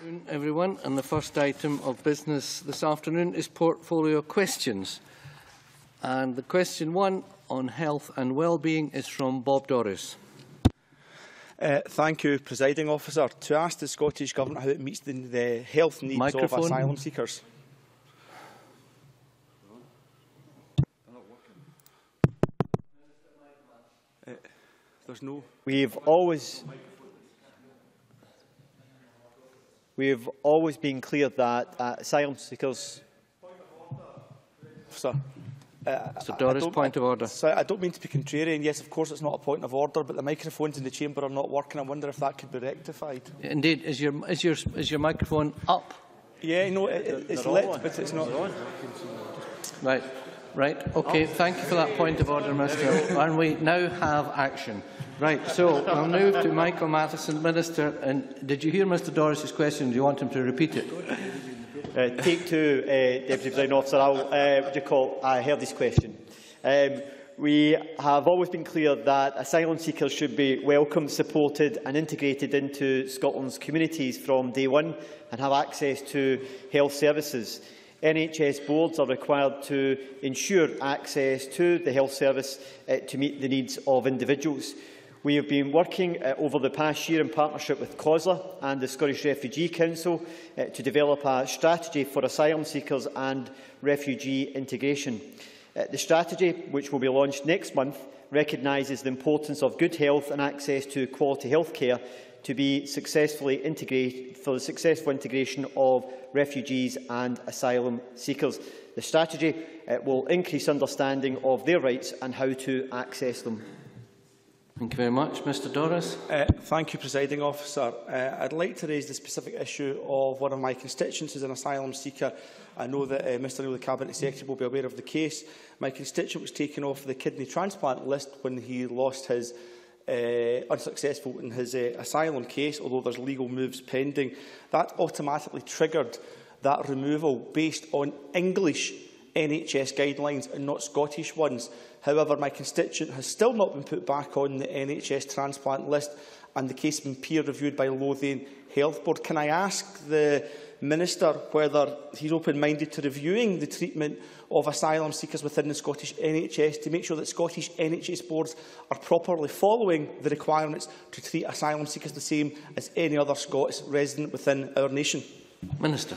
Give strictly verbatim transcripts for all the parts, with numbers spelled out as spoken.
Good afternoon, everyone, and the first item of business this afternoon is portfolio questions. And the question one on health and wellbeing is from Bob Doris. Uh, thank you, Presiding Officer. To ask the Scottish Government how it meets the, the health needs Microphone. of asylum seekers. Uh, there's no. We've always. We have always been clear that uh, asylum seekers. Sir. Uh, Mister Doris, point of order. So I don't mean to be contrarian. Yes, of course, it's not a point of order, but the microphones in the chamber are not working. I wonder if that could be rectified. Indeed, is your is your is your microphone up? Yeah, no, it, it, it's lit, on. but it's not. Right, right. Okay, thank you for that point of order, Mister And we now have action. Right. So I'll move to Michael Matheson, Minister. And did you hear Mister Doris's question? Do you want him to repeat it? Uh, take two, uh, Deputy Presiding Officer. I'll, uh, would you call? I heard this question. Um, we have always been clear that asylum seekers should be welcomed, supported and integrated into Scotland's communities from day one and have access to health services. N H S boards are required to ensure access to the health service uh, to meet the needs of individuals. We have been working uh, over the past year in partnership with COSLA and the Scottish Refugee Council uh, to develop a strategy for asylum seekers and refugee integration. Uh, the strategy, which will be launched next month, recognises the importance of good health and access to quality health care to be successfully integrate, for the successful integration of refugees and asylum seekers. The strategy uh, will increase understanding of their rights and how to access them. Thank you very much. Mister Doris. Uh, thank you, Presiding Officer. Uh, I'd like to raise the specific issue of one of my constituents who's an asylum seeker. I know that uh, Mister Neil, the Cabinet Secretary, will be aware of the case. My constituent was taken off the kidney transplant list when he lost his uh, unsuccessful in his uh, asylum case, although there's legal moves pending. That automatically triggered that removal based on English N H S guidelines and not Scottish ones. However, my constituent has still not been put back on the N H S transplant list and the case has been peer-reviewed by Lothian Health Board. Can I ask the Minister whether he's open-minded to reviewing the treatment of asylum seekers within the Scottish N H S to make sure that Scottish N H S boards are properly following the requirements to treat asylum seekers the same as any other Scots resident within our nation? Minister.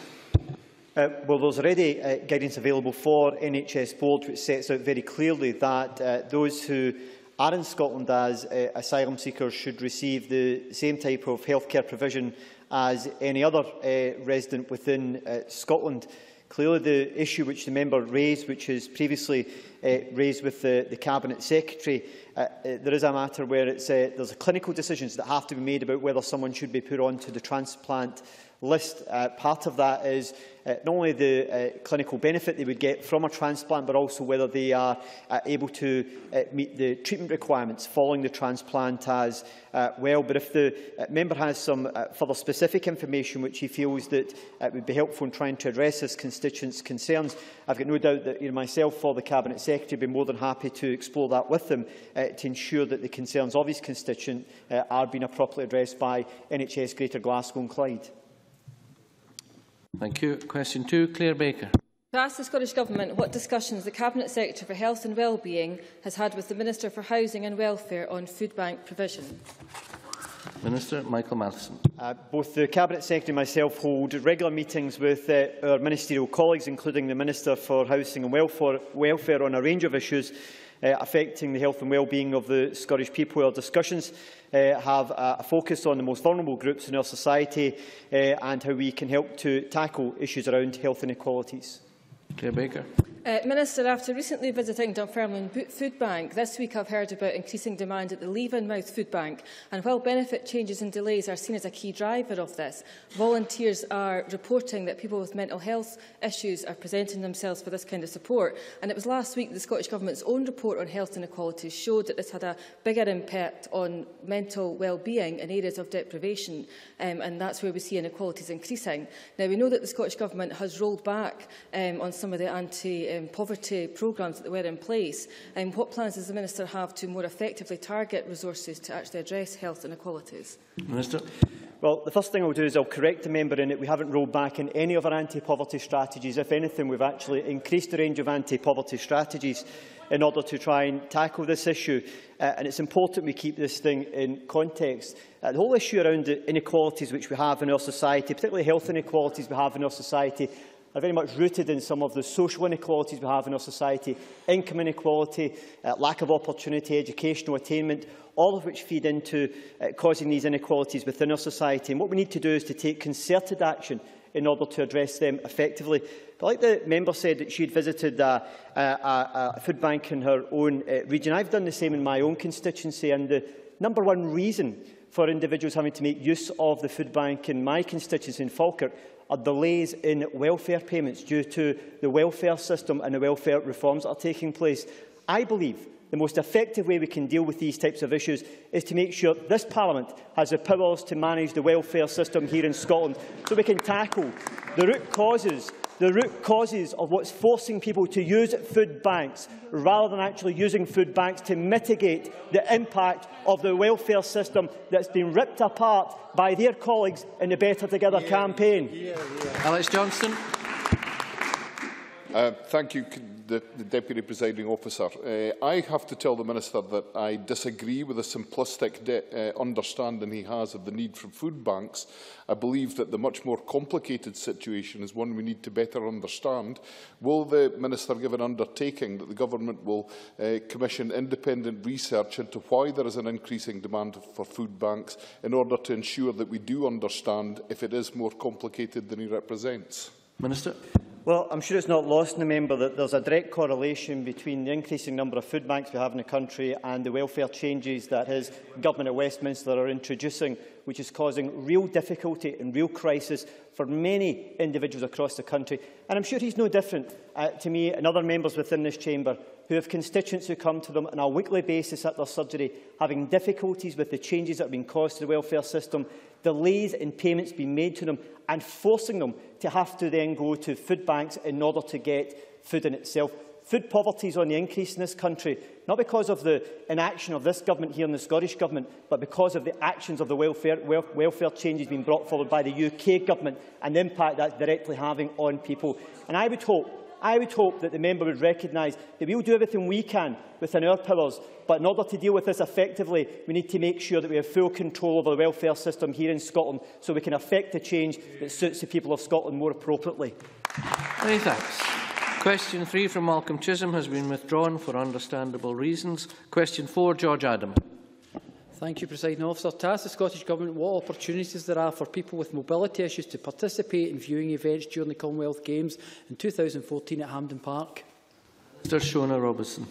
Uh, well, there's already uh, guidance available for N H S boards which sets out very clearly that uh, those who are in Scotland as uh, asylum seekers should receive the same type of healthcare provision as any other uh, resident within uh, Scotland. Clearly, the issue which the member raised, which is previously uh, raised with the, the Cabinet Secretary, uh, uh, there is a matter where it's, uh, there's clinical decisions that have to be made about whether someone should be put onto the transplant list. Uh, part of that is uh, not only the uh, clinical benefit they would get from a transplant, but also whether they are uh, able to uh, meet the treatment requirements following the transplant as uh, well. But if the uh, member has some uh, further specific information which he feels that uh, would be helpful in trying to address his constituents' concerns, I've got no doubt that either myself or the Cabinet Secretary would be more than happy to explore that with them uh, to ensure that the concerns of his constituent uh, are being appropriately addressed by N H S Greater Glasgow and Clyde. Thank you. Question two, Claire Baker. To ask the Scottish Government what discussions the Cabinet Secretary for Health and Wellbeing has had with the Minister for Housing and Welfare on food bank provision. Minister Michael Matheson. Uh, both the Cabinet Secretary and myself hold regular meetings with uh, our ministerial colleagues, including the Minister for Housing and Welfare, welfare on a range of issues Uh, affecting the health and well-being of the Scottish people. Our discussions uh, have uh, a focus on the most vulnerable groups in our society uh, and how we can help to tackle issues around health inequalities. Claire Baker. Uh, Minister, after recently visiting Dunfermline Food Bank, this week I've heard about increasing demand at the Levenmouth Food Bank, and while benefit changes and delays are seen as a key driver of this, volunteers are reporting that people with mental health issues are presenting themselves for this kind of support. And it was last week the Scottish Government's own report on health inequalities showed that this had a bigger impact on mental well-being in areas of deprivation, um, and that's where we see inequalities increasing. Now, we know that the Scottish Government has rolled back um, on some of the anti the um, poverty programmes that were in place, um, what plans does the Minister have to more effectively target resources to actually address health inequalities? Minister. Well, the first thing I'll do is I'll correct the member in that we haven't rolled back in any of our anti-poverty strategies. If anything, we've actually increased the range of anti-poverty strategies in order to try and tackle this issue. Uh, and it's important we keep this thing in context. Uh, the whole issue around the inequalities which we have in our society, particularly health inequalities we have in our society, are very much rooted in some of the social inequalities we have in our society, income inequality, uh, lack of opportunity, educational attainment, all of which feed into uh, causing these inequalities within our society. And what we need to do is to take concerted action in order to address them effectively. But like the member said, that she had visited a, a, a, a food bank in her own uh, region. I've done the same in my own constituency, and the number one reason for individuals having to make use of the food bank in my constituency in Falkirk are delays in welfare payments due to the welfare system and the welfare reforms that are taking place. I believe the most effective way we can deal with these types of issues is to make sure this Parliament has the powers to manage the welfare system here in Scotland, so we can tackle the root causes, the root causes of what's forcing people to use food banks, rather than actually using food banks to mitigate the impact of the welfare system that's been ripped apart by their colleagues in the Better Together yeah, campaign. Yeah, yeah. Alex Johnston. Uh, thank you, the, the Deputy Presiding Officer. Uh, I have to tell the Minister that I disagree with the simplistic de uh, understanding he has of the need for food banks. I believe that the much more complicated situation is one we need to better understand. Will the Minister give an undertaking that the Government will uh, commission independent research into why there is an increasing demand for food banks, in order to ensure that we do understand if it is more complicated than he represents? Minister. Well, I'm sure it's not lost on the member that there's a direct correlation between the increasing number of food banks we have in the country and the welfare changes that his government at Westminster are introducing, which is causing real difficulty and real crisis for many individuals across the country. And I'm sure he's no different uh, to me and other members within this chamber who have constituents who come to them on a weekly basis at their surgery, having difficulties with the changes that have been caused to the welfare system, delays in payments being made to them, and forcing them to have to then go to food banks in order to get food in itself. Food poverty is on the increase in this country, not because of the inaction of this government here in the Scottish Government, but because of the actions of the welfare, wel welfare changes being brought forward by the U K Government and the impact that's directly having on people. And I would hope I would hope that the member would recognise that we will do everything we can within our powers, but in order to deal with this effectively, we need to make sure that we have full control over the welfare system here in Scotland, so we can effect the change that suits the people of Scotland more appropriately. Many thanks. Question three from Malcolm Chisholm has been withdrawn for understandable reasons. Question four, George Adam. Thank you, Presiding Officer. To ask the Scottish Government what opportunities there are for people with mobility issues to participate in viewing events during the Commonwealth Games in two thousand fourteen at Hampden Park. Mister Shona Robertson.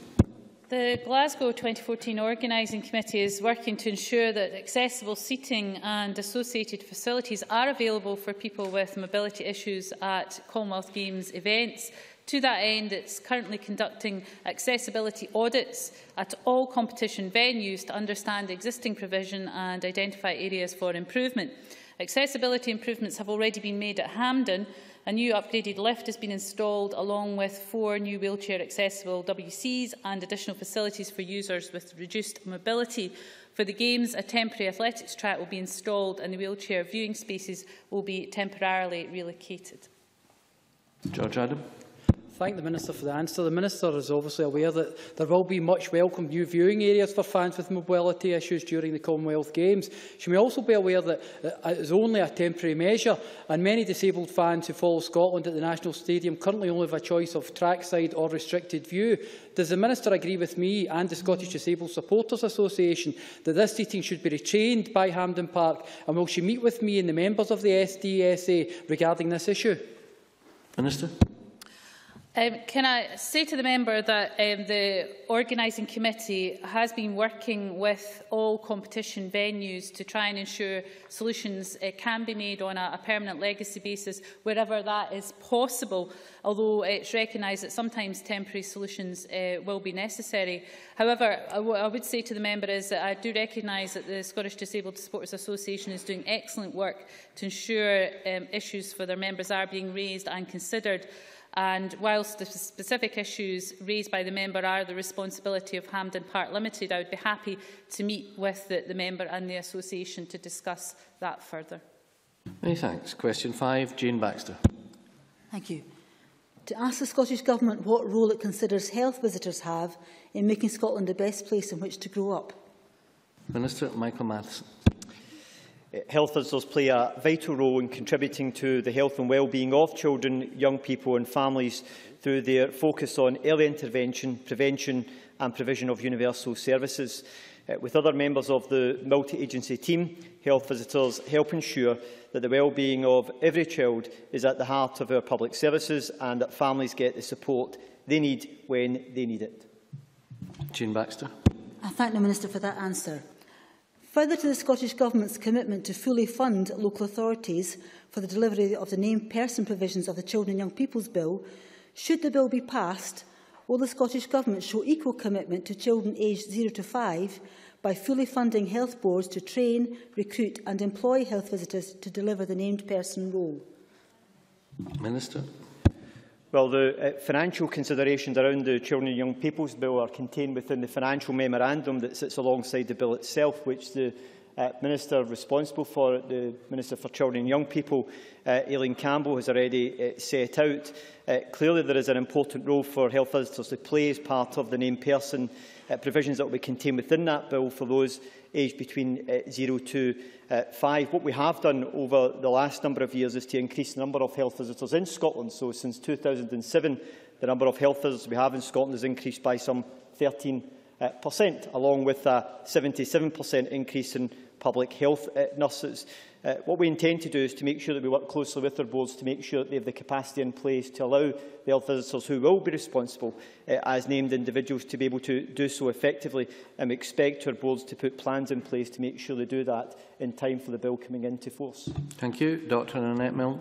The Glasgow twenty fourteen Organising Committee is working to ensure that accessible seating and associated facilities are available for people with mobility issues at Commonwealth Games events. To that end, it is currently conducting accessibility audits at all competition venues to understand existing provision and identify areas for improvement. Accessibility improvements have already been made at Hampden. A new upgraded lift has been installed, along with four new wheelchair-accessible W Cs and additional facilities for users with reduced mobility. For the Games, a temporary athletics track will be installed and the wheelchair viewing spaces will be temporarily relocated. George Adam. Thank the Minister for the answer. The Minister is obviously aware that there will be much welcome new viewing areas for fans with mobility issues during the Commonwealth Games. She may also be aware that it is only a temporary measure, and many disabled fans who follow Scotland at the National Stadium currently only have a choice of trackside or restricted view. Does the Minister agree with me and the Scottish Disabled Supporters Association that this seating should be retained by Hampden Park, and will she meet with me and the members of the S D S A regarding this issue? Minister. Um, can I say to the member that um, the organising committee has been working with all competition venues to try and ensure solutions uh, can be made on a, a permanent legacy basis wherever that is possible, although it is recognised that sometimes temporary solutions uh, will be necessary. However, I, what I would say to the member is that I do recognise that the Scottish Disabled Supporters Association is doing excellent work to ensure um, issues for their members are being raised and considered. And whilst the specific issues raised by the member are the responsibility of Hampden Park Limited, I would be happy to meet with the, the member and the association to discuss that further. Many thanks. Question five, Jayne Baxter. Thank you. To ask the Scottish Government what role it considers health visitors have in making Scotland the best place in which to grow up. Minister Michael Matheson. Health visitors play a vital role in contributing to the health and well-being of children, young people and families through their focus on early intervention, prevention and provision of universal services. With other members of the multi-agency team, health visitors help ensure that the well-being of every child is at the heart of our public services and that families get the support they need when they need it. Jayne Baxter. I thank the Minister for that answer. Further to the Scottish Government's commitment to fully fund local authorities for the delivery of the named person provisions of the Children and Young People's Bill, should the bill be passed, will the Scottish Government show equal commitment to children aged zero to five by fully funding health boards to train, recruit and employ health visitors to deliver the named person role? Minister. Well, the uh, financial considerations around the Children and Young People's Bill are contained within the financial memorandum that sits alongside the bill itself, which the uh, Minister responsible for it, the Minister for Children and Young People, uh, Aileen Campbell, has already uh, set out. Uh, clearly, there is an important role for health visitors to play as part of the named person uh, provisions that will be contained within that bill for those aged between uh, zero to five. What we have done over the last number of years is to increase the number of health visitors in Scotland. So since two thousand seven, the number of health visitors we have in Scotland has increased by some thirteen percent, uh, along with a seventy-seven percent increase in public health uh, nurses. Uh, what we intend to do is to make sure that we work closely with our boards to make sure that they have the capacity in place to allow the health visitors who will be responsible uh, as named individuals to be able to do so effectively, and we expect our boards to put plans in place to make sure they do that in time for the bill coming into force. Thank you. Doctor Annette Milne.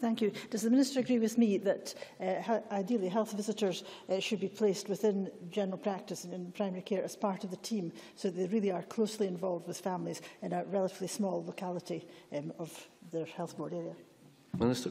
Thank you. Does the Minister agree with me that uh, ideally health visitors uh, should be placed within general practice and in primary care as part of the team, so they really are closely involved with families in a relatively small locality um, of their health board area? Minister.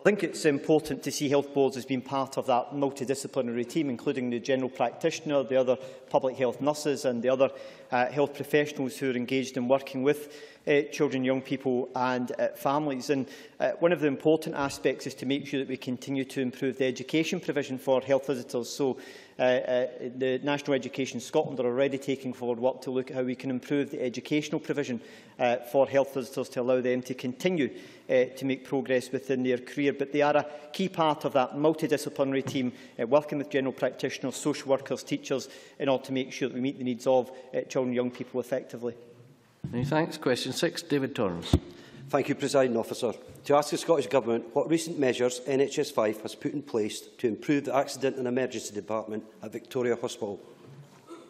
I think it's important to see health boards as being part of that multidisciplinary team, including the general practitioner, the other public health nurses and the other uh, health professionals who are engaged in working with uh, children, young people and uh, families. And, uh, one of the important aspects is to make sure that we continue to improve the education provision for health visitors. So, Uh, uh, the National Education Scotland are already taking forward work to look at how we can improve the educational provision uh, for health visitors to allow them to continue uh, to make progress within their career. But they are a key part of that multidisciplinary team, uh, working with general practitioners, social workers, teachers, in order to make sure that we meet the needs of uh, children and young people effectively. Many thanks. Question six, David Torrance. Thank you, Presiding Officer. To ask the Scottish Government what recent measures N H S Fife has put in place to improve the accident and emergency department at Victoria Hospital.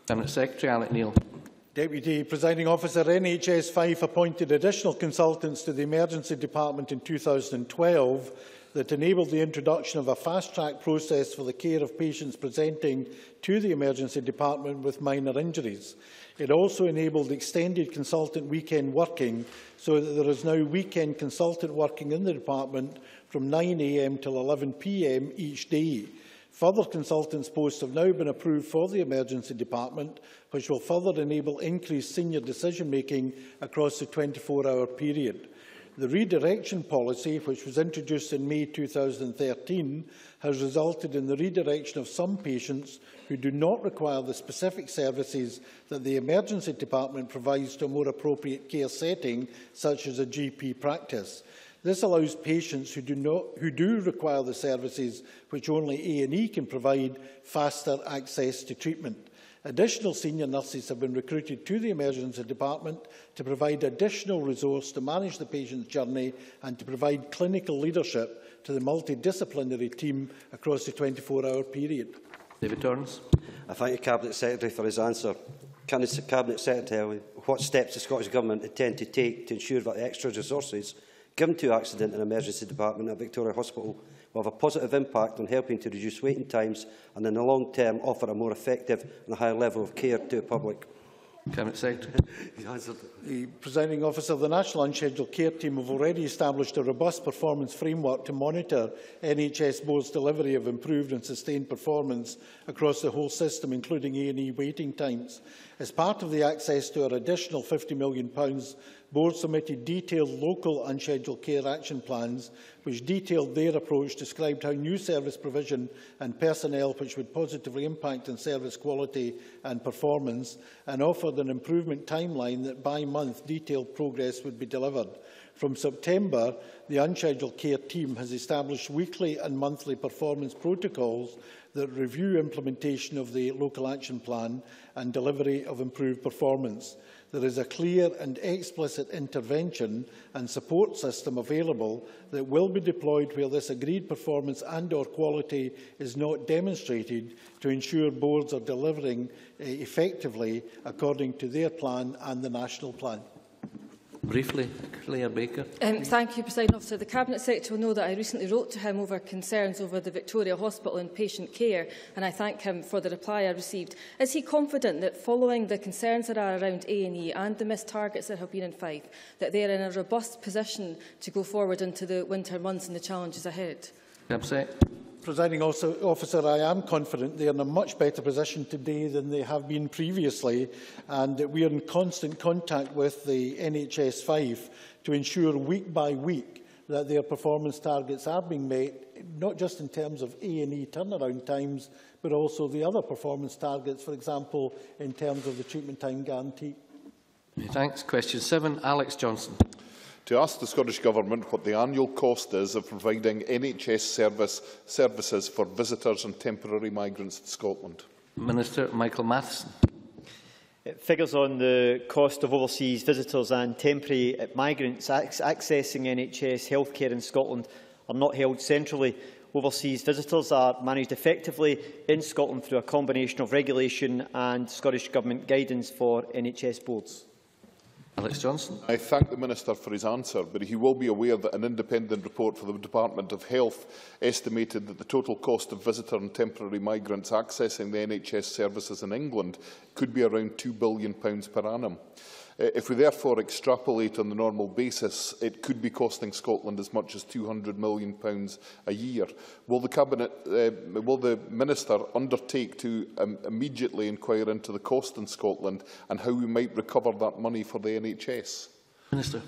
Cabinet Secretary Alec Neil. Deputy Presiding Officer, N H S Fife appointed additional consultants to the emergency department in two thousand twelve that enabled the introduction of a fast-track process for the care of patients presenting to the emergency department with minor injuries. It also enabled extended consultant weekend working, so that there is now weekend consultant working in the department from nine a m till eleven p m each day. Further consultants' posts have now been approved for the emergency department, which will further enable increased senior decision-making across the twenty-four hour period. The redirection policy, which was introduced in May two thousand thirteen, has resulted in the redirection of some patients who do not require the specific services that the emergency department provides to a more appropriate care setting, such as a G P practice. This allows patients who do, not, who do require the services which only A and E can provide faster access to treatment. Additional senior nurses have been recruited to the emergency department to provide additional resource to manage the patient's journey and to provide clinical leadership to the multidisciplinary team across the twenty-four hour period. David Torrance. I thank the Cabinet Secretary for his answer. Can the Cabinet Secretary what steps the Scottish Government intend to take to ensure that the extra resources given to accident and emergency department at Victoria Hospital will have a positive impact on helping to reduce waiting times and in the long term offer a more effective and higher level of care to the public? Cabinet Secretary. The Presiding Officer, the National Unscheduled Care Team have already established a robust performance framework to monitor N H S Board's delivery of improved and sustained performance across the whole system, including A and E waiting times. As part of the access to our additional fifty million pounds, Board submitted detailed local unscheduled care action plans, which detailed their approach, described how new service provision and personnel which would positively impact on service quality and performance, and offered an improvement timeline that by month detailed progress would be delivered. From September, the unscheduled care team has established weekly and monthly performance protocols that review implementation of the local action plan and delivery of improved performance. There is a clear and explicit intervention and support system available that will be deployed where this agreed performance and or quality is not demonstrated to ensure boards are delivering effectively according to their plan and the national plan. Briefly, Claire Baker. Um, thank you, Presiding Officer. The Cabinet Secretary will know that I recently wrote to him over concerns over the Victoria Hospital and patient care, and I thank him for the reply I received. Is he confident that following the concerns that are around A and E and the missed targets that have been in Fife, that they are in a robust position to go forward into the winter months and the challenges ahead? Upset. Presiding Officer, I am confident they are in a much better position today than they have been previously, and that we are in constant contact with the N H S Fife to ensure week by week that their performance targets are being met, not just in terms of A and E turnaround times, but also the other performance targets, for example, in terms of the treatment time guarantee. Thanks. Question seven, Alex Johnson. To ask the Scottish Government what the annual cost is of providing N H S service, services for visitors and temporary migrants to Scotland. Minister Michael Matheson. It figures on the cost of overseas visitors and temporary migrants accessing N H S healthcare in Scotland are not held centrally. Overseas visitors are managed effectively in Scotland through a combination of regulation and Scottish Government guidance for N H S boards. Alex Johnson. I thank the Minister for his answer, but he will be aware that an independent report for the Department of Health estimated that the total cost of visitor and temporary migrants accessing the N H S services in England could be around two billion pounds per annum. If we therefore extrapolate on the normal basis, it could be costing Scotland as much as two hundred million pounds a year. Will the, Cabinet, uh, will the Minister undertake to um, immediately inquire into the cost in Scotland and how we might recover that money for the N H S? Minister.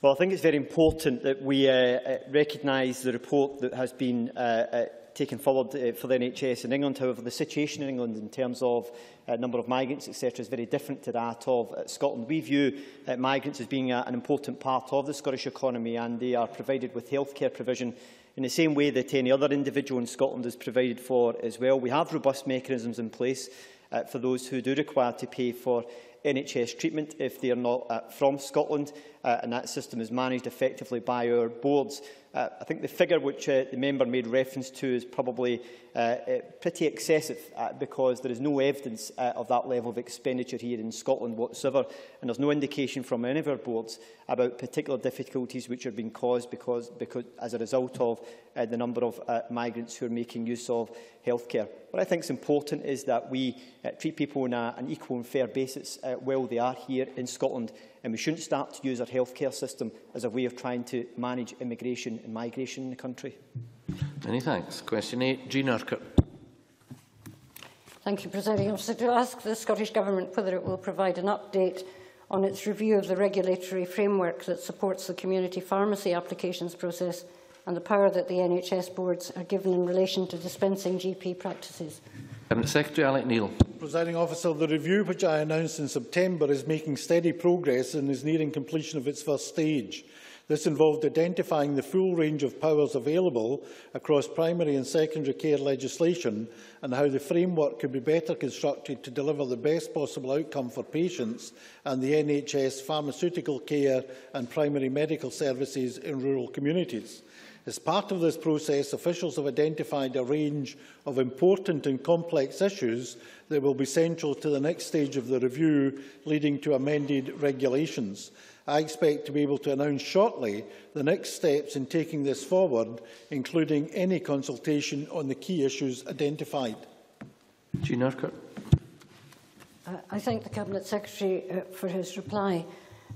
Well, I think it's very important that we uh, recognise the report that has been uh, uh, taken forward uh, for the N H S in England. However, the situation in England in terms of uh, number of migrants, et cetera, is very different to that of uh, Scotland. We view uh, migrants as being a, an important part of the Scottish economy, and they are provided with healthcare provision in the same way that any other individual in Scotland is provided for as well. We have robust mechanisms in place uh, for those who do require to pay for N H S treatment if they are not uh, from Scotland, uh, and that system is managed effectively by our boards. Uh, I think the figure which uh, the member made reference to is probably uh, uh, pretty excessive uh, because there is no evidence uh, of that level of expenditure here in Scotland whatsoever, and there is no indication from any of our boards about particular difficulties which are being caused because, because, as a result of uh, the number of uh, migrants who are making use of healthcare. What I think is important is that we uh, treat people on a, an equal and fair basis uh, while they are here in Scotland, and we shouldn't start to use our healthcare system as a way of trying to manage immigration and migration in the country. Many thanks. Question eight, Jean Urquhart. Thank you, Presiding Officer. To ask the Scottish Government whether it will provide an update on its review of the regulatory framework that supports the community pharmacy applications process and the power that the N H S boards are given in relation to dispensing G P practices. Cabinet Secretary Alec Neil. Presiding Officer, the review which I announced in September is making steady progress and is nearing completion of its first stage. This involved identifying the full range of powers available across primary and secondary care legislation and how the framework could be better constructed to deliver the best possible outcome for patients and the N H S pharmaceutical care and primary medical services in rural communities. As part of this process, officials have identified a range of important and complex issues that will be central to the next stage of the review, leading to amended regulations. I expect to be able to announce shortly the next steps in taking this forward, including any consultation on the key issues identified. Jean Urquhart. I thank the Cabinet Secretary uh, for his reply.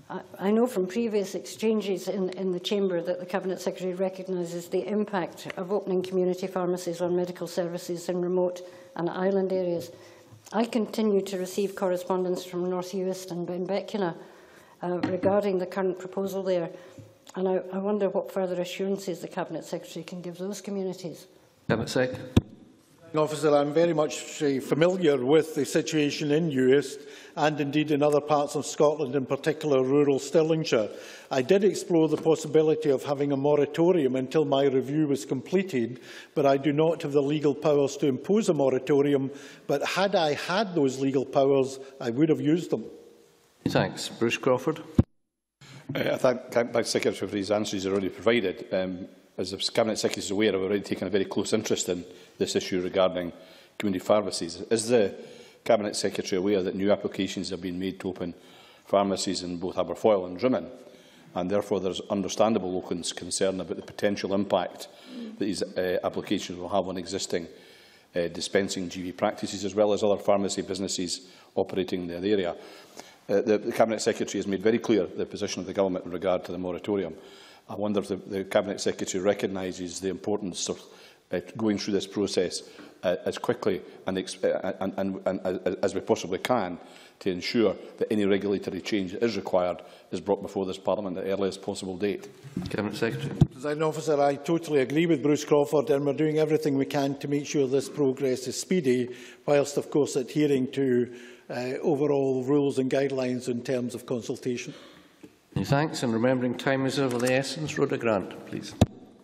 I, I know from previous exchanges in, in the Chamber that the Cabinet Secretary recognises the impact of opening community pharmacies on medical services in remote and island areas. I continue to receive correspondence from North Uist and Benbecula uh, regarding the current proposal there, and I, I wonder what further assurances the Cabinet Secretary can give those communities. Cabinet Secretary. Officer, I'm very much uh, familiar with the situation in Uist and indeed in other parts of Scotland, in particular rural Stirlingshire. I did explore the possibility of having a moratorium until my review was completed, but I do not have the legal powers to impose a moratorium. But had I had those legal powers, I would have used them. Thanks. Bruce Crawford. Uh, I thank my Secretary for his answers already provided. Um, As the Cabinet Secretary is aware, I have already taken a very close interest in this issue regarding community pharmacies. Is the Cabinet Secretary aware that new applications have been made to open pharmacies in both Aberfoyle and Drimmen, and therefore there is understandable local concern about the potential impact that these uh, applications will have on existing uh, dispensing G P practices, as well as other pharmacy businesses operating in that area? Uh, the, the Cabinet Secretary has made very clear the position of the Government in regard to the moratorium. I wonder if the, the Cabinet Secretary recognises the importance of uh, going through this process uh, as quickly and, uh, and, and, and uh, as we possibly can to ensure that any regulatory change that is required is brought before this Parliament at the earliest possible date. Cabinet Secretary. President Officer, I totally agree with Bruce Crawford, and we are doing everything we can to make sure this progress is speedy, whilst of course adhering to uh, overall rules and guidelines in terms of consultation. Thanks, and remembering time is of the essence. Rhoda Grant, please.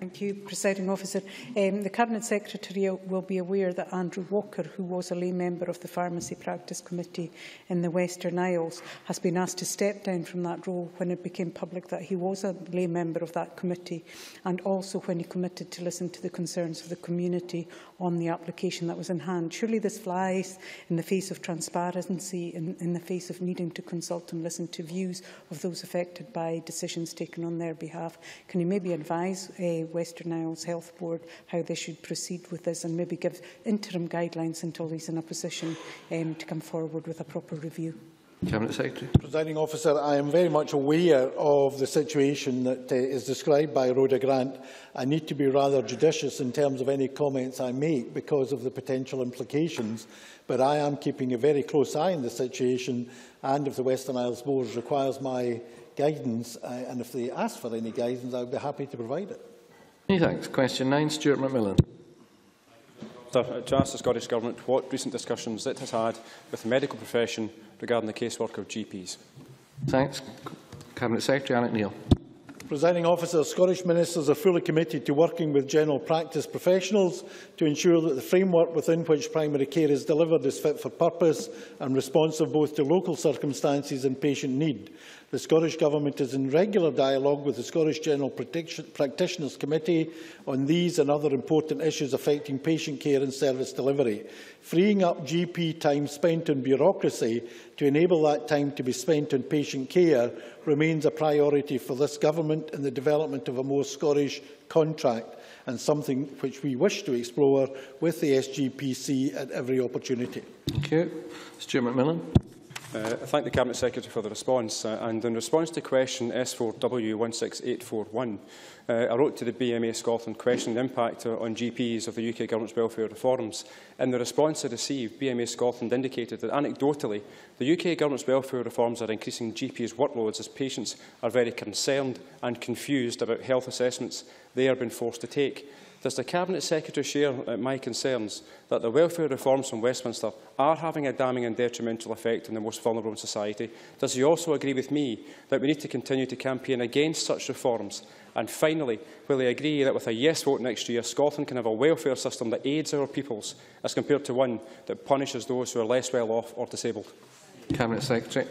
Thank you, Presiding Officer. Um, the Cabinet Secretary will be aware that Andrew Walker, who was a lay member of the Pharmacy Practice Committee in the Western Isles, has been asked to step down from that role when it became public that he was a lay member of that committee, and also when he committed to listen to the concerns of the community on the application that was in hand. Surely this flies in the face of transparency, in, in the face of needing to consult and listen to views of those affected by decisions taken on their behalf. Can you maybe advise uh, Western Isles Health Board how they should proceed with this, and maybe give interim guidelines until he's in a position um, to come forward with a proper review? Cabinet Secretary. Presiding Officer, I am very much aware of the situation that uh, is described by Rhoda Grant. I need to be rather judicious in terms of any comments I make because of the potential implications, but I am keeping a very close eye on the situation, and if the Western Isles Board requires my guidance, uh, and if they ask for any guidance, I would be happy to provide it. Many thanks. Question nine, Stuart Macmillan. To ask the Scottish Government what recent discussions it has had with the medical profession regarding the casework of G Ps. Thanks. Cabinet Secretary Alec Neil. Presiding Officer, Scottish Ministers are fully committed to working with general practice professionals to ensure that the framework within which primary care is delivered is fit for purpose and responsive both to local circumstances and patient need. The Scottish Government is in regular dialogue with the Scottish General Practitioners Committee on these and other important issues affecting patient care and service delivery. Freeing up G P time spent on bureaucracy to enable that time to be spent on patient care remains a priority for this Government in the development of a more Scottish contract, and something which we wish to explore with the S G P C at every opportunity. Thank you. Stuart Macmillan. Uh, I thank the Cabinet Secretary for the response. Uh, and in response to question S four W one six eight four one, uh, I wrote to the B M A Scotland questioning the impact on G Ps of the U K Government's welfare reforms. In the response I received, B M A Scotland indicated that anecdotally, the U K Government's welfare reforms are increasing G Ps' workloads as patients are very concerned and confused about health assessments they are being forced to take. Does the Cabinet Secretary share uh, my concerns that the welfare reforms from Westminster are having a damning and detrimental effect on the most vulnerable in society? Does he also agree with me that we need to continue to campaign against such reforms? And finally, will he agree that with a yes vote next year, Scotland can have a welfare system that aids our peoples as compared to one that punishes those who are less well off or disabled? Cabinet Secretary.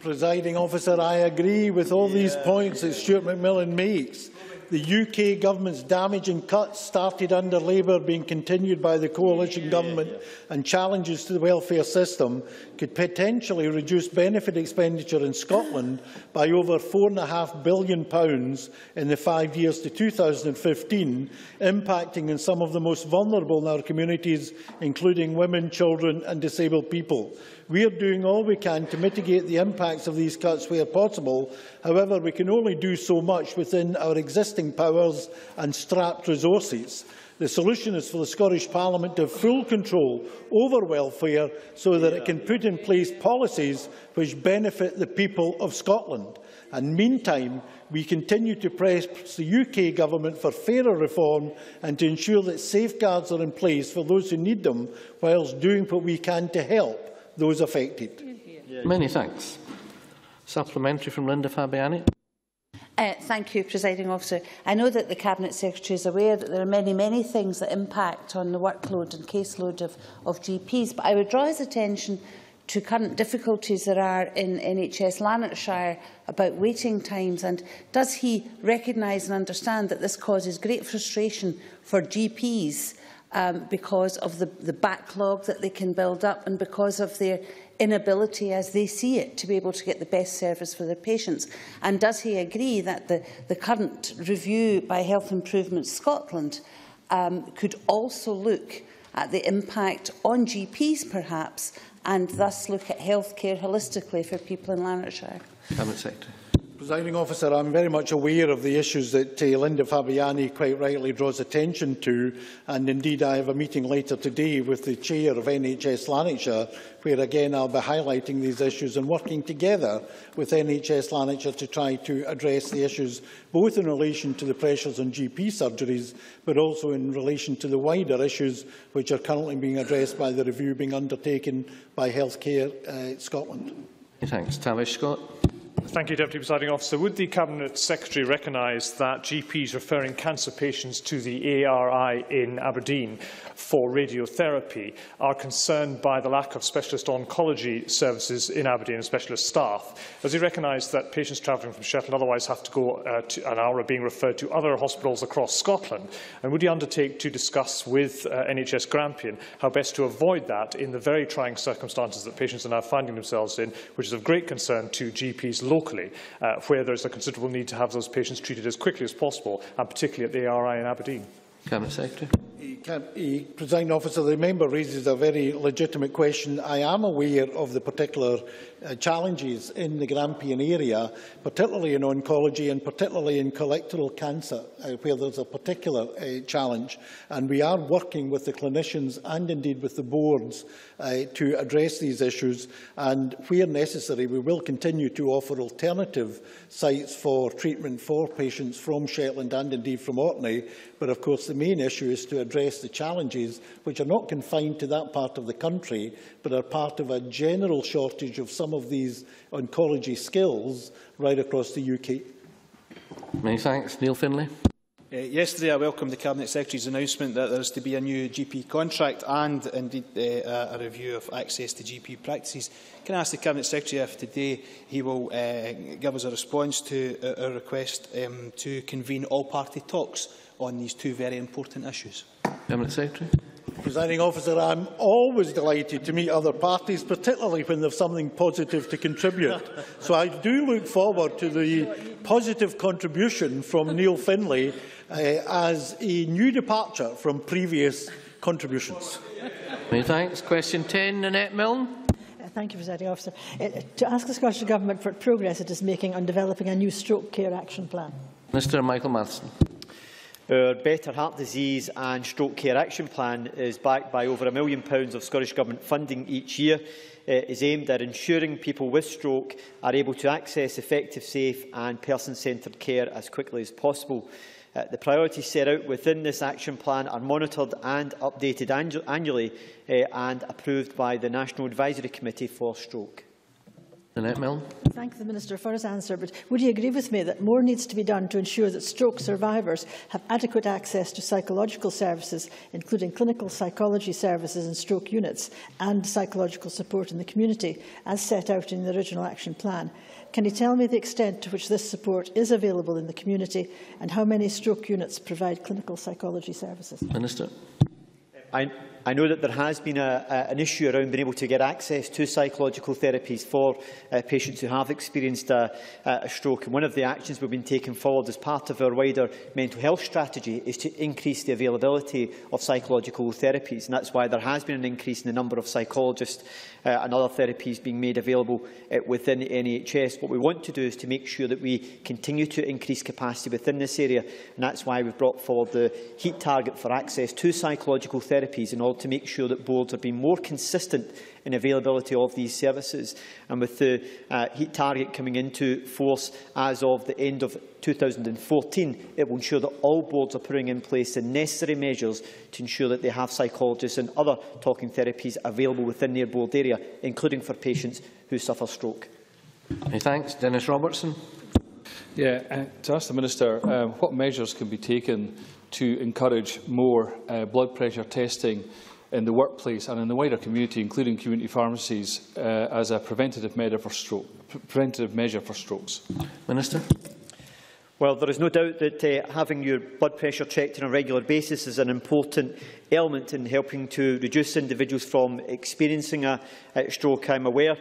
Presiding Officer, I agree with all yeah. these points that Stuart Macmillan makes. the U K government's damaging cuts started under Labour, being continued by the coalition yeah, government, yeah, yeah. and challenges to the welfare system could potentially reduce benefit expenditure in Scotland by over four point five billion pounds in the five years to two thousand fifteen, impacting on some of the most vulnerable in our communities, including women, children and disabled people. We are doing all we can to mitigate the impacts of these cuts where possible. However, we can only do so much within our existing powers and strapped resources. The solution is for the Scottish Parliament to have full control over welfare so that it can put in place policies which benefit the people of Scotland. And meantime, we continue to press the U K government for fairer reform and to ensure that safeguards are in place for those who need them, whilst doing what we can to help those affected. Many thanks. Supplementary from Linda Fabiani. Uh, thank you, Presiding Officer. I know that the Cabinet Secretary is aware that there are many, many things that impact on the workload and caseload of, of G Ps, but I would draw his attention to current difficulties there are in N H S Lanarkshire about waiting times, and does he recognise and understand that this causes great frustration for G Ps? Um, because of the, the backlog that they can build up and because of their inability, as they see it, to be able to get the best service for their patients. And does he agree that the, the current review by Health Improvement Scotland um, could also look at the impact on G Ps, perhaps, and thus look at healthcare holistically for people in Lanarkshire? Cabinet Secretary. Presiding Officer, I'm very much aware of the issues that uh, Linda Fabiani quite rightly draws attention to, and indeed I have a meeting later today with the Chair of N H S Lanarkshire, where again I'll be highlighting these issues and working together with N H S Lanarkshire to try to address the issues both in relation to the pressures on G P surgeries, but also in relation to the wider issues which are currently being addressed by the review being undertaken by Healthcare uh, Scotland. Thanks. Tavish Scott. Thank you, Deputy Presiding Officer. Would the Cabinet Secretary recognise that G Ps referring cancer patients to the A R I in Aberdeen for radiotherapy are concerned by the lack of specialist oncology services in Aberdeen and specialist staff? Does he recognise that patients travelling from Shetland otherwise have to go uh, to an hour, being referred to other hospitals across Scotland? And would he undertake to discuss with uh, N H S Grampian how best to avoid that in the very trying circumstances that patients are now finding themselves in, which is of great concern to G Ps locally, uh, where there is a considerable need to have those patients treated as quickly as possible, and particularly at the A R I in Aberdeen? Cabinet Secretary. Presiding Officer, the member raises a very legitimate question. I am aware of the particular uh, challenges in the Grampian area, particularly in oncology and particularly in colorectal cancer, uh, where there is a particular uh, challenge. And we are working with the clinicians and indeed with the boards uh, to address these issues. And where necessary, we will continue to offer alternative sites for treatment for patients from Shetland and indeed from Orkney. But of course, the main issue is to address the challenges which are not confined to that part of the country, but are part of a general shortage of some of these oncology skills right across the U K. Many thanks. Neil Findlay. Uh, yesterday I welcomed the Cabinet Secretary's announcement that there is to be a new G P contract and indeed uh, a review of access to G P practices. Can I ask the Cabinet Secretary if today he will uh, give us a response to uh, our request um, to convene all-party talks on these two very important issues? Cabinet Secretary. Presiding Officer, I am always delighted to meet other parties, particularly when they have something positive to contribute. So I do look forward to the positive contribution from Neil Findlay uh, as a new departure from previous contributions. Many thanks. Question ten, Annette Milne. Thank you, Presiding Officer. Uh, to ask the Scottish Government for progress it is making on developing a new stroke care action plan. Mister Michael Matheson. Our Better Heart Disease and Stroke Care Action Plan is backed by over a million pounds of Scottish Government funding each year. It is aimed at ensuring people with stroke are able to access effective, safe and person-centred care as quickly as possible. Uh, the priorities set out within this action plan are monitored and updated annu annually uh, and approved by the National Advisory Committee for Stroke. Thank the Minister for his answer, but would he agree with me that more needs to be done to ensure that stroke survivors have adequate access to psychological services, including clinical psychology services in stroke units and psychological support in the community, as set out in the original action plan? Can you tell me the extent to which this support is available in the community and how many stroke units provide clinical psychology services? Minister. I, I know that there has been a, a, an issue around being able to get access to psychological therapies for uh, patients who have experienced a, a stroke. And one of the actions we have been taking forward as part of our wider mental health strategy is to increase the availability of psychological therapies. And that is why there has been an increase in the number of psychologists uh, and other therapies being made available uh, within the N H S. What we want to do is to make sure that we continue to increase capacity within this area. And that is why we have brought forward the heat target for access to psychological therapies, in order to make sure that boards are being more consistent in availability of these services. And with the uh, heat target coming into force as of the end of two thousand and fourteen, it will ensure that all boards are putting in place the necessary measures to ensure that they have psychologists and other talking therapies available within their board area, including for patients who suffer stroke. Many thanks. Dennis Robertson. Yeah, uh, to ask the Minister uh, what measures can be taken to encourage more uh, blood pressure testing in the workplace and in the wider community, including community pharmacies, uh, as a preventative measure for stroke, pre preventative measure for strokes. Minister. Well, there is no doubt that uh, having your blood pressure checked on a regular basis is an important element in helping to reduce individuals from experiencing a, a stroke. I am aware uh,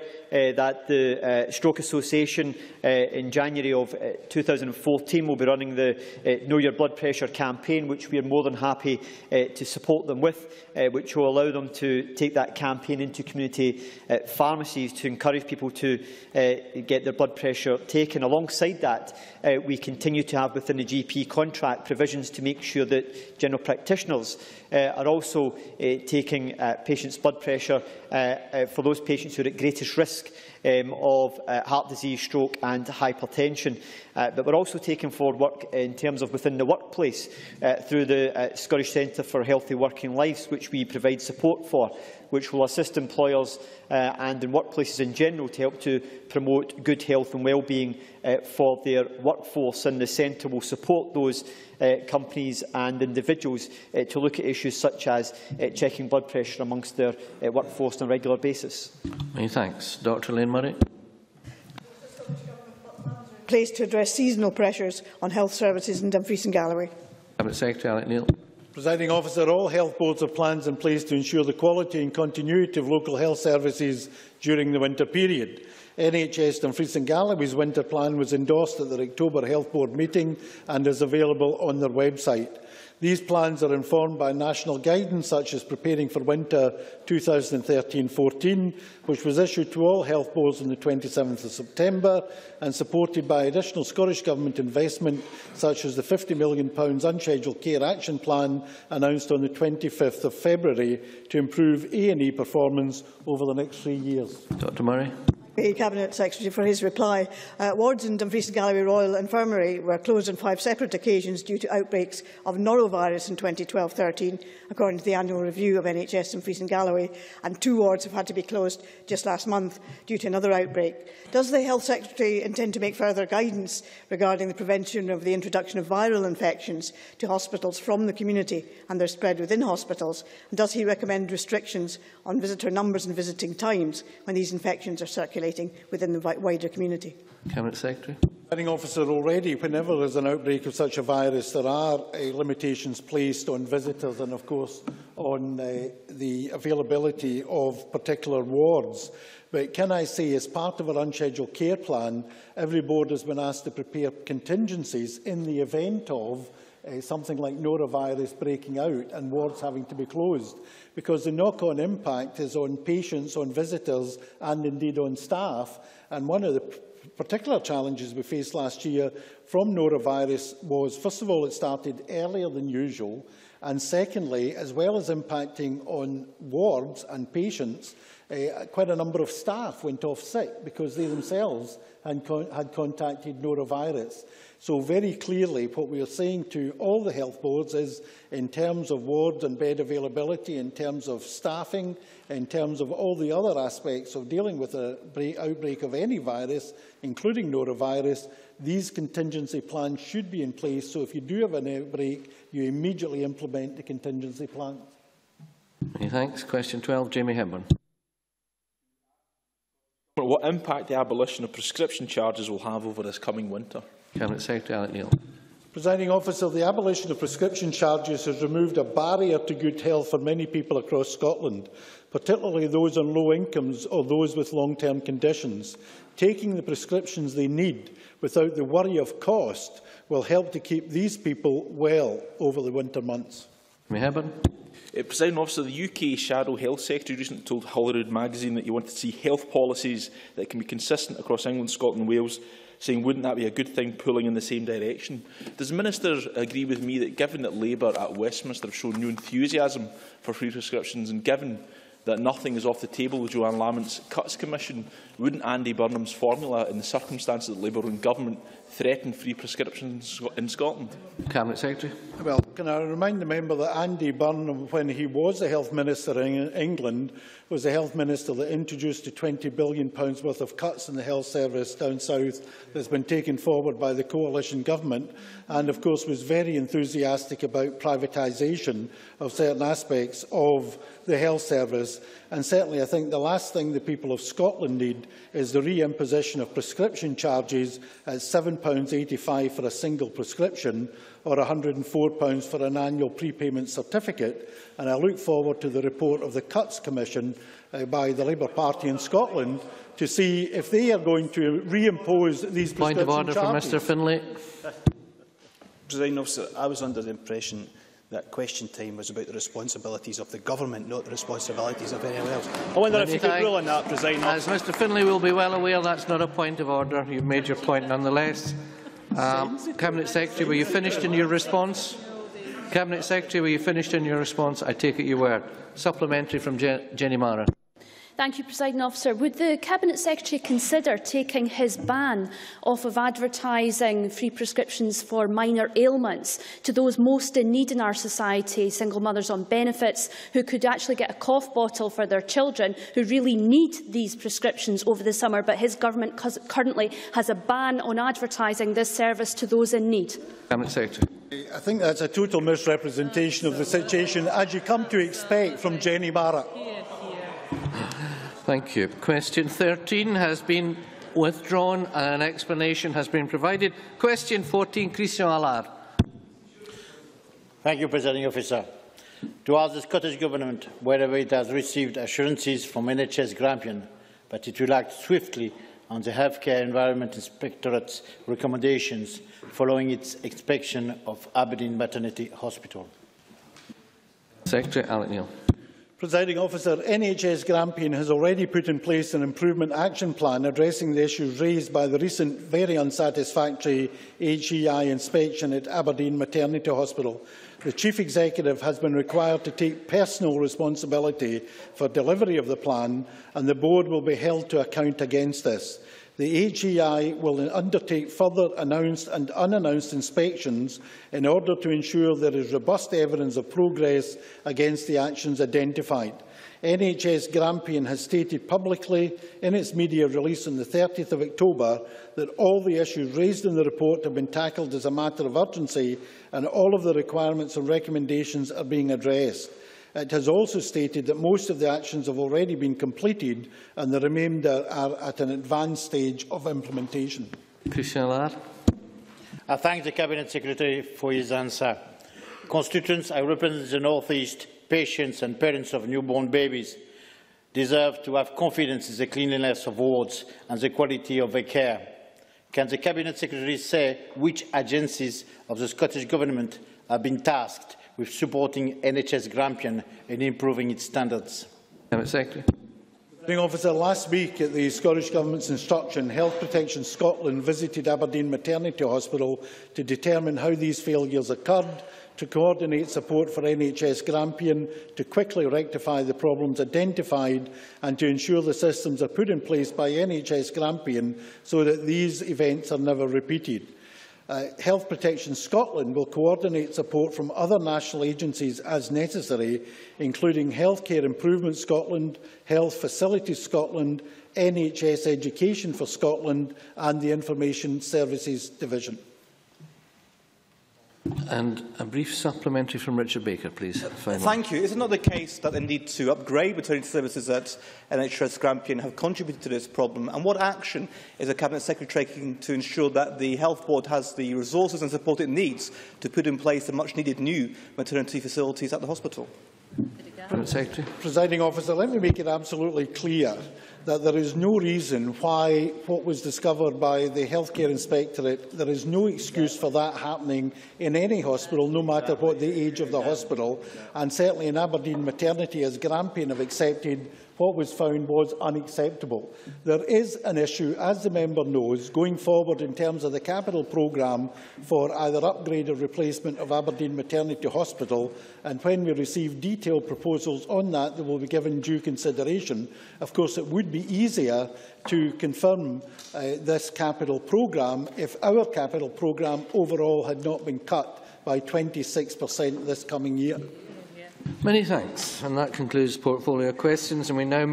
that the uh, Stroke Association uh, in January of uh, two thousand and fourteen will be running the uh, Know Your Blood Pressure campaign, which we are more than happy uh, to support them with, uh, which will allow them to take that campaign into community uh, pharmacies to encourage people to uh, get their blood pressure taken. Alongside that, uh, we continue continue to have within the G P contract provisions to make sure that general practitioners uh, are also uh, taking uh, patients' blood pressure uh, uh, for those patients who are at greatest risk um, of uh, heart disease, stroke and hypertension. Uh, but we are also taking forward work in terms of within the workplace uh, through the uh, Scottish Centre for Healthy Working Lives, which we provide support for, which will assist employers uh, and in workplaces in general to help to promote good health and well-being uh, for their workforce. And the centre will support those uh, companies and individuals uh, to look at issues such as uh, checking blood pressure amongst their uh, workforce on a regular basis. Many thanks. Doctor Lane Murray. In place to address seasonal pressures on health services in Dumfries and Galloway. Cabinet Secretary Alec Neil. Presiding Officer, all health boards have plans in place to ensure the quality and continuity of local health services during the winter period. N H S Dumfries and Galloway's winter plan was endorsed at the October Health Board meeting and is available on their website. These plans are informed by national guidance such as Preparing for Winter twenty thirteen fourteen, which was issued to all health boards on the twenty-seventh of September and supported by additional Scottish Government investment such as the fifty million pounds Unscheduled Care Action Plan announced on the twenty-fifth of February to improve A and E performance over the next three years. Doctor Murray. Cabinet Secretary for his reply. Uh, wards in Dumfries and Galloway Royal Infirmary were closed on five separate occasions due to outbreaks of norovirus in twenty twelve thirteen, according to the annual review of N H S Dumfries and Galloway, and two wards have had to be closed just last month due to another outbreak. Does the Health Secretary intend to make further guidance regarding the prevention of the introduction of viral infections to hospitals from the community and their spread within hospitals? And does he recommend restrictions on visitor numbers and visiting times when these infections are circulating within the wider community? Cabinet Secretary. Officer, already, whenever there is an outbreak of such a virus, there are uh, limitations placed on visitors and, of course, on uh, the availability of particular wards. But can I say, as part of our unscheduled care plan, every board has been asked to prepare contingencies in the event of Uh, something like norovirus breaking out and wards having to be closed, because the knock-on impact is on patients, on visitors and indeed on staff. And one of the particular challenges we faced last year from norovirus was, first of all, it started earlier than usual, and secondly, as well as impacting on wards and patients, Uh, quite a number of staff went off sick because they themselves had, con had contacted norovirus. So very clearly what we are saying to all the health boards is, in terms of wards and bed availability, in terms of staffing, in terms of all the other aspects of dealing with an outbreak of any virus, including norovirus, these contingency plans should be in place. So if you do have an outbreak, you immediately implement the contingency plans. Many thanks. Question twelve, Jamie Hepburn. what impact the abolition of prescription charges will have over this coming winter. Cabinet Secretary Alec Neil. Presiding Officer, the abolition of prescription charges has removed a barrier to good health for many people across Scotland, particularly those on low incomes or those with long-term conditions. Taking the prescriptions they need without the worry of cost will help to keep these people well over the winter months. Uh, Presiding Officer, the U K Shadow Health Secretary recently told Holyrood magazine that he wanted to see health policies that can be consistent across England, Scotland and Wales, saying wouldn't that be a good thing pulling in the same direction. Does the Minister agree with me that given that Labour at Westminster have shown new enthusiasm for free prescriptions and given that nothing is off the table with Joanne Lammont's Cuts Commission, wouldn't Andy Burnham's formula in the circumstances that Labour and government threaten free prescriptions in Scotland? Cabinet Secretary. Well, can I remind the member that Andy Burnham, when he was the Health Minister in England, was the Health Minister that introduced the twenty billion pounds worth of cuts in the health service down south that's been taken forward by the coalition government, and of course was very enthusiastic about privatisation of certain aspects of the health service. And certainly I think the last thing the people of Scotland need is the reimposition of prescription charges at seven pounds eighty-five for a single prescription or one hundred and four pounds for an annual prepayment certificate. And I look forward to the report of the Cuts Commission uh, by the Labour Party in Scotland to see if they are going to reimpose these prescription charges. Point of order from Mister Findlay. Presiding Officer, I was under the impression that question time was about the responsibilities of the government, not the responsibilities of anyone else. I wonder if you could rule on that, Presiding Officer. As Mister Findlay will be well aware, that's not a point of order. You've made your point nonetheless. Um, Cabinet Secretary, were you finished in your response? Cabinet Secretary, were you finished in your response? I take it you were. Supplementary from Je Jenny Marra. Thank you, Presiding Officer. Would the Cabinet Secretary consider taking his ban off of advertising free prescriptions for minor ailments to those most in need in our society, single mothers on benefits who could actually get a cough bottle for their children, who really need these prescriptions over the summer, but his government currently has a ban on advertising this service to those in need? Cabinet Secretary. I think that's a total misrepresentation of the situation, as you come to expect from Jenny Marra. Thank you. Question thirteen has been withdrawn and an explanation has been provided. Question fourteen, Christian Allard. Thank you, Presiding Officer. To ask the Scottish Government whether it has received assurances from N H S Grampian that it will act swiftly on the Healthcare Environment Inspectorate's recommendations following its inspection of Aberdeen Maternity Hospital. Secretary Alec Neil. Presiding Officer, N H S Grampian has already put in place an improvement action plan addressing the issues raised by the recent very unsatisfactory H E I inspection at Aberdeen Maternity Hospital. The Chief Executive has been required to take personal responsibility for delivery of the plan, and the Board will be held to account against this. The H E I will undertake further announced and unannounced inspections in order to ensure there is robust evidence of progress against the actions identified. N H S Grampian has stated publicly in its media release on the thirtieth of October that all the issues raised in the report have been tackled as a matter of urgency and all of the requirements and recommendations are being addressed. It has also stated that most of the actions have already been completed and the remainder are at an advanced stage of implementation. Christian Allard. I thank the Cabinet Secretary for his answer. Constituents, I represent the North East. Patients and parents of newborn babies deserve to have confidence in the cleanliness of wards and the quality of their care. Can the Cabinet Secretary say which agencies of the Scottish Government have been tasked with supporting N H S Grampian and improving its standards? Secretary. Officer, last week, at the Scottish Government's instruction, Health Protection Scotland visited Aberdeen Maternity Hospital to determine how these failures occurred, to coordinate support for N H S Grampian, to quickly rectify the problems identified and to ensure the systems are put in place by N H S Grampian so that these events are never repeated. Uh, Health Protection Scotland will coordinate support from other national agencies as necessary, including Healthcare Improvement Scotland, Health Facilities Scotland, N H S Education for Scotland and the Information Services Division. And a brief supplementary from Richard Baker, please. Finally. Thank you. Is it not the case that the need to upgrade maternity services at N H S Grampian have contributed to this problem? And what action is the Cabinet Secretary taking to ensure that the Health Board has the resources and support it needs to put in place the much-needed new maternity facilities at the hospital? Secretary. Presiding Officer, let me make it absolutely clear that there is no reason why what was discovered by the Healthcare Inspectorate, there is no excuse for that happening in any hospital, no matter what the age of the hospital. And certainly in Aberdeen Maternity, as Grampian have accepted, what was found was unacceptable. There is an issue, as the member knows, going forward in terms of the capital programme for either upgrade or replacement of Aberdeen Maternity Hospital, and when we receive detailed proposals on that, they will be given due consideration. Of course, it would be easier to confirm uh, this capital programme if our capital programme overall had not been cut by twenty-six percent this coming year. Many thanks. And that concludes portfolio questions, and we now move